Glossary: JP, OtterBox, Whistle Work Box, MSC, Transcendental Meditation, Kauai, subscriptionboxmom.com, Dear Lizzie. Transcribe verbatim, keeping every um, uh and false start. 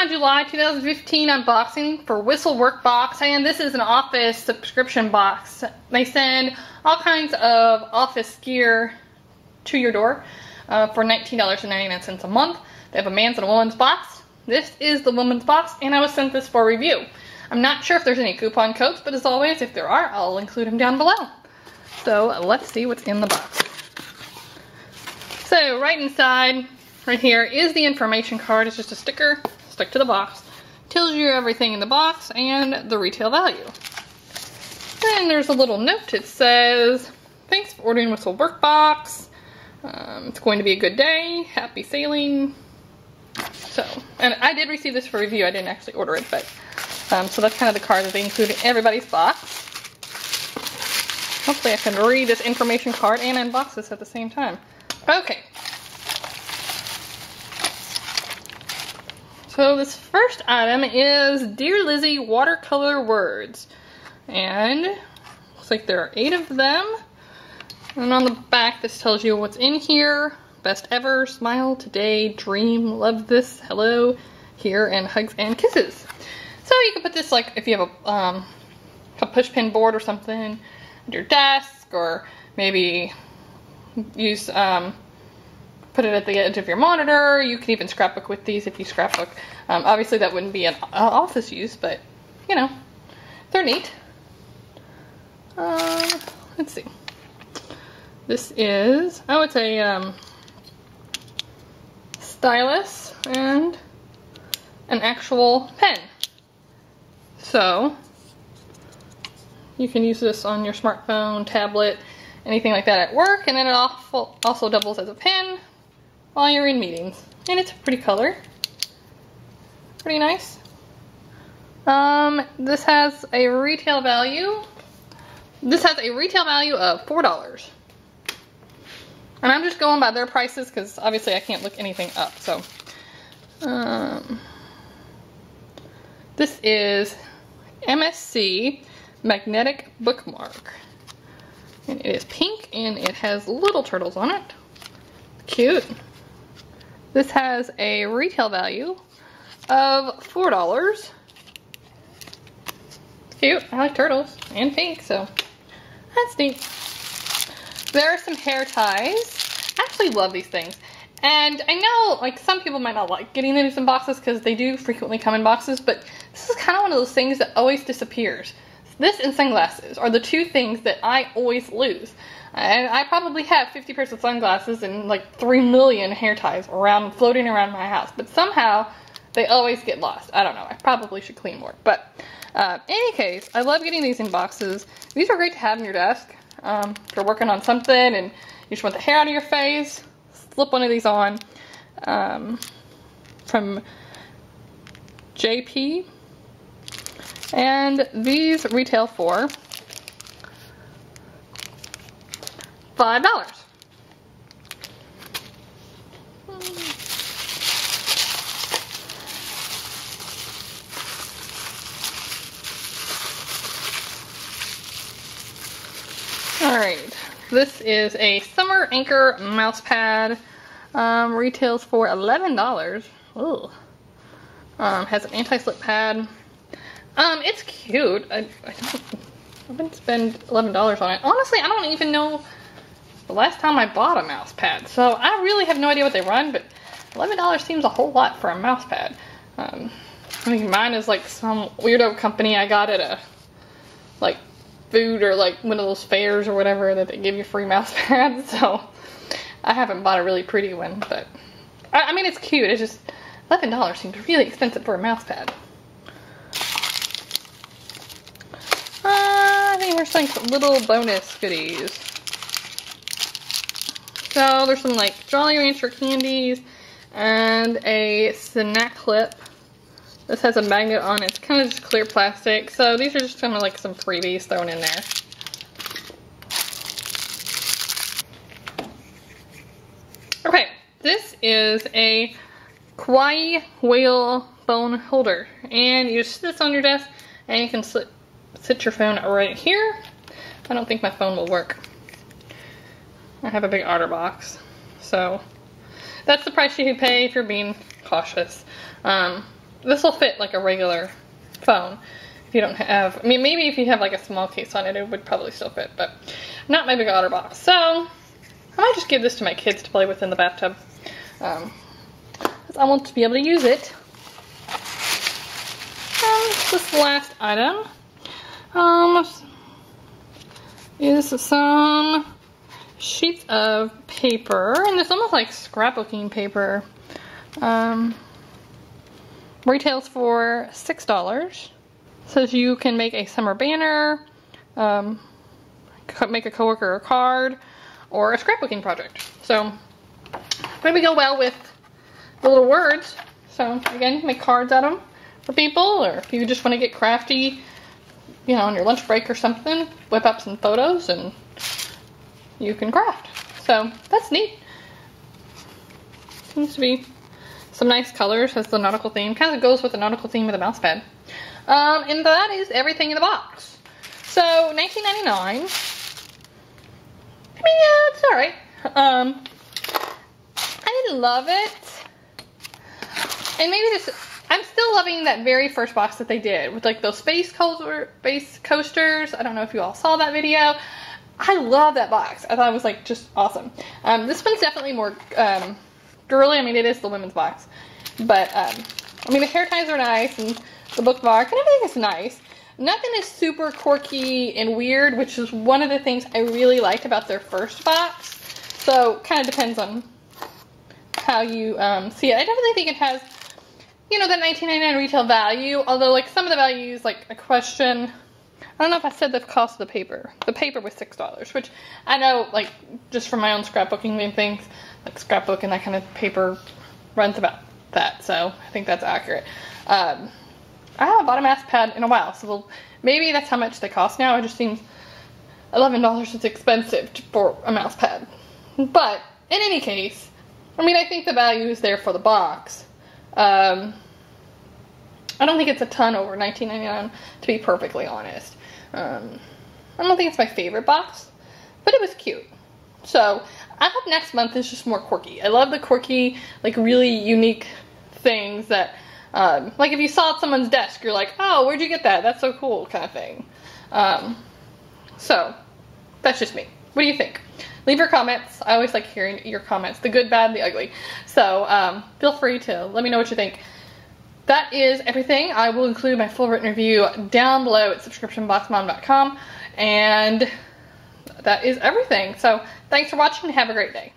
my July two thousand fifteen unboxing for Whistle Work Box, and this is an office subscription box. They send all kinds of office gear to your door uh, for nineteen ninety-nine a month. They have a man's and a woman's box. This is the woman's box, and I was sent this for review. I'm not sure if there's any coupon codes, but as always, if there are, I'll include them down below. So let's see what's in the box. So right inside, right here, is the information card. It's just a sticker stuck to the box. Tells you everything in the box and the retail value. Then there's a little note. It says, thanks for ordering Whistle Work Box. Um, it's going to be a good day. Happy sailing. So, and I did receive this for review. I didn't actually order it, but um, so that's kind of the card that they include in everybody's box. Hopefully I can read this information card and unbox this at the same time. Okay. So this first item is Dear Lizzie watercolor words, and looks like there are eight of them. And on the back, this tells you what's in here. Best ever, smile today, dream, love this, hello, here, and hugs and kisses. So you can put this, like, if you have a, um, a push pin board or something at your desk, or maybe use, um, put it at the edge of your monitor. You can even scrapbook with these if you scrapbook. Um, obviously that wouldn't be an office use, but, you know, they're neat. Uh, let's see. This is, oh, it's a um, stylus and an actual pen. So you can use this on your smartphone, tablet, anything like that at work, and then it also doubles as a pen while you're in meetings. And it's a pretty color. Pretty nice. Um, this has a retail value. This has a retail value of four dollars. And I'm just going by their prices because obviously I can't look anything up. So, um, this is M S C magnetic bookmark. And it is pink and it has little turtles on it. Cute. This has a retail value of four dollars. Cute. I like turtles and pink, so that's neat. There are some hair ties. I actually love these things. And I know, like, some people might not like getting these in boxes because they do frequently come in boxes, but this is kind of one of those things that always disappears. This and sunglasses are the two things that I always lose. And I probably have fifty pairs of sunglasses and like three million hair ties around, floating around my house. But somehow, they always get lost. I don't know. I probably should clean more. But uh, in any case, I love getting these in boxes. These are great to have on your desk. Um, if you're working on something and you just want the hair out of your face, slip one of these on. Um, from J P. And these retail for five dollars. Alright, this is a Summer Anchor mouse pad. Um, retails for eleven dollars. Ooh. Um, has an anti-slip pad. Um, it's cute. I, I, don't, I wouldn't spend eleven dollars on it. Honestly, I don't even know the last time I bought a mouse pad. So I really have no idea what they run, but eleven dollars seems a whole lot for a mouse pad. Um, I mean, mine is like some weirdo company I got at a, like, food or like one of those fairs or whatever that they give you free mouse pads. So I haven't bought a really pretty one, but I, I mean, it's cute. It's just eleven dollars seems really expensive for a mouse pad. Uh, I think there's like little bonus goodies. So there's some like Jolly Rancher candies and a snack clip. This has a magnet on it. It's kind of just clear plastic. So these are just kind of like some freebies thrown in there. Okay, this is a Kauai whale phone holder, and you just sit this on your desk and you can slip. Sit your phone right here. I don't think my phone will work. I have a big OtterBox. So that's the price you pay if you're being cautious. Um, This will fit like a regular phone. If you don't have, I mean, maybe if you have like a small case on it, it would probably still fit, but not my big OtterBox. So I might just give this to my kids to play with in the bathtub. Um, I want to be able to use it. And this last item um, is some sheets of paper, and it's almost like scrapbooking paper. Um, retails for six dollars. Says you can make a summer banner, um, make a coworker a card, or a scrapbooking project. So maybe go well with the little words. So again, make cards out of them for people, or if you just want to get crafty, you know, on your lunch break or something, whip up some photos and you can craft. So that's neat. Seems to be some nice colors. Has the nautical theme. Kind of goes with the nautical theme of the mouse pad. Um, and that is everything in the box. So, nineteen ninety-nine. I mean, yeah, it's alright. Um, I didn't love it. And maybe this, I'm still loving that very first box that they did with like those space, co space coasters. I don't know if you all saw that video. I love that box. I thought it was like just awesome. Um, this one's definitely more um, girly. I mean, it is the women's box. But, um, I mean, the hair ties are nice, and the book box, and everything is nice. Nothing is super quirky and weird, which is one of the things I really liked about their first box. So, kind of depends on how you um, see it. I definitely think it has, you know, that nineteen ninety-nine retail value, although, like, some of the values, like, a question. I don't know if I said the cost of the paper. The paper was six dollars, which I know, like, just from my own scrapbooking and things, like, scrapbook and that kind of paper runs about that, so I think that's accurate. Um... I haven't bought a mouse pad in a while, so we'll, maybe that's how much they cost now. It just seems eleven dollars is expensive to, for a mouse pad. But, in any case, I mean, I think the value is there for the box. Um, I don't think it's a ton over nineteen ninety-nine, to be perfectly honest. Um, I don't think it's my favorite box, but it was cute. So, I hope next month is just more quirky. I love the quirky, like, really unique things that... Um, like if you saw at someone's desk, you're like, oh, where'd you get that? That's so cool, kind of thing. Um, so, that's just me. What do you think? Leave your comments. I always like hearing your comments. The good, bad, the ugly. So, um, feel free to let me know what you think. That is everything. I will include my full written review down below at subscription box mom dot com. And that is everything. So, thanks for watching and have a great day.